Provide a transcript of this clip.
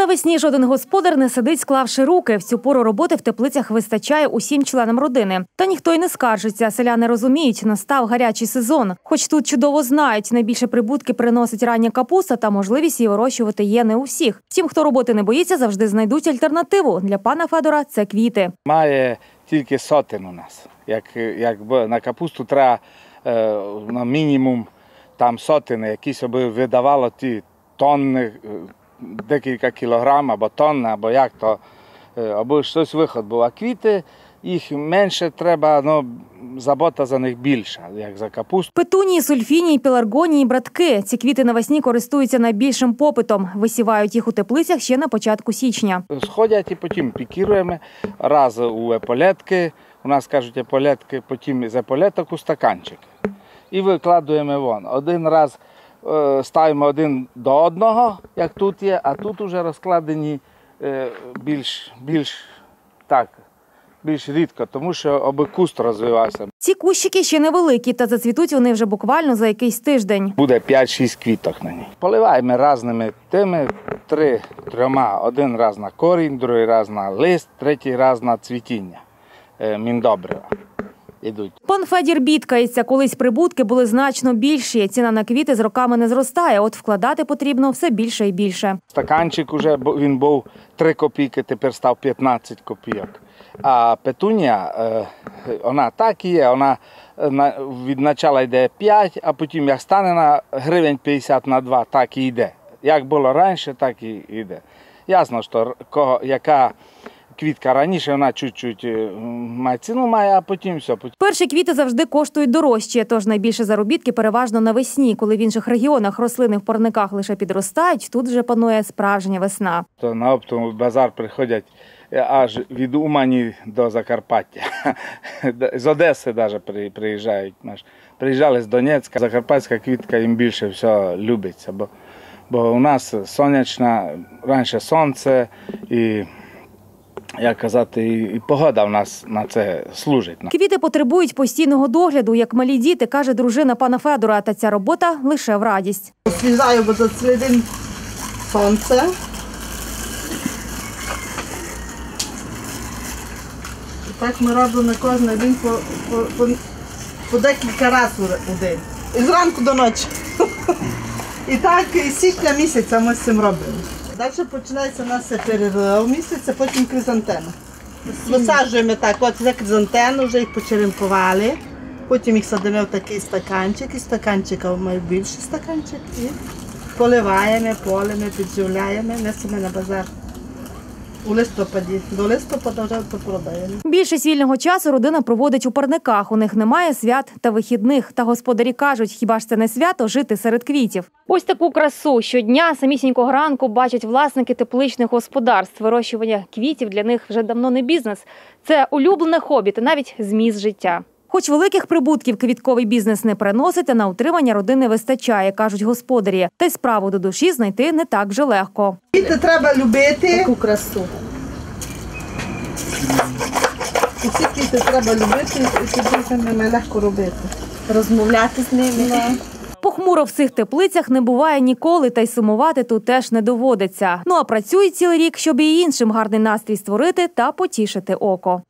Навесні жоден господар не сидить, склавши руки. В цю пору роботи в теплицях вистачає усім членам родини. Та ніхто й не скаржиться. Селяни розуміють, настав гарячий сезон. Хоч тут чудово знають, найбільше прибутки приносить рання капуста, та можливість її вирощувати є не у всіх. Тим, хто роботи не боїться, завжди знайдуть альтернативу. Для пана Федора це квіти. Має тільки сотень у нас. Якби на капусту треба на мінімум там сотень, якісь аби видавало ті тонни, декілька кілограм або тонна, або як то, або щось виход був. А квіти, їх менше треба, забота за них більша, як за капусту. Петунії, сульфінії, пеларгонії, братки. Ці квіти навесні користуються найбільшим попитом. Висівають їх у теплицях ще на початку січня. Сходять і потім пікіруємо раз у еполетки, у нас кажуть еполетки, потім з еполеток у стаканчики. І викладуємо вон. Один раз ставимо один до одного, як тут є, а тут вже розкладені більш рідко, тому що аби куст розвивався. Ці кущики ще невеликі, та зацвітуть вони вже буквально за якийсь тиждень. Буде 5-6 квіток на ній. Поливаємо різними тими, трьома. Один раз на корінь, другий раз на лист, третій раз на цвітіння міндобрива. Пан Федір бідкається, колись прибутки були значно більші. Ціна на квіти з роками не зростає, от вкладати потрібно все більше і більше. Стаканчик вже він був 3 копійки, тепер став 15 копійок. А петунія, вона так і є, вона від початку йде 5, а потім як стане на гривень 50 на 2, так і йде. Як було раніше, так і йде. Ясно, що яка квітка раніше, вона чуть-чуть ціну має, а потім все. Перші квіти завжди коштують дорожче, тож найбільше заробітки переважно навесні. Коли в інших регіонах рослини в парниках лише підростають, тут вже панує справжня весна. На оптовий базар приходять аж від Умані до Закарпаття. З Одеси навіть приїжджають. Приїжджали з Донецька. Закарпатська квітка їм більше все любиться, бо у нас сонячна, раніше сонце і... як казати, і погода в нас на це служить. Квіти потребують постійного догляду, як малі діти, каже дружина пана Федора, та ця робота лише в радість. Освіжаю, бо тут слідить сонце. І так ми робимо кожен день по декілька разів у день. І зранку до ночі. І так з січня місяця ми з цим робимо. Далі починається у нас перерив місяця, потім хризантема. Висаджуємо так, от за хризантему, вже їх почеренкували. Потім їх садимо в такий стаканчик, із стаканчика маю більший стаканчик. І поливаємо, полимо, підживляємо, несемо на базар. У листопаді. До листопада вже продаємо. Більшість вільного часу родина проводить у парниках. У них немає свят та вихідних. Та господарі кажуть, хіба ж це не свято жити серед квітів. Ось таку красу щодня самісінького ранку бачать власники тепличних господарств. Вирощування квітів для них вже давно не бізнес. Це улюблене хобі та навіть зміст життя. Хоч великих прибутків квітковий бізнес не приносить, та на утримання родини вистачає, кажуть господарі. Та й справу до душі знайти не так вже легко. Квіти треба любити. Таку красу. Усі квіти треба любити, і тоді з ними легко робити. Розмовляти з ними. Похмуро в цих теплицях не буває ніколи, та й сумувати тут теж не доводиться. Ну а працюють цілий рік, щоб і іншим гарний настрій створити та потішити око.